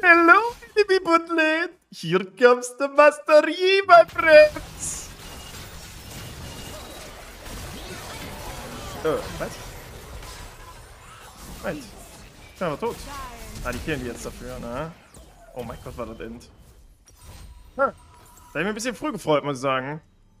Hello, enemy bootlet! Here comes the Master Yi, my friends! Oh, was? Nein. Ich bin aber tot. Ah, die killen die jetzt dafür, ne? Oh mein Gott, war das end. Da hab ich mir ein bisschen früh gefreut, muss ich sagen.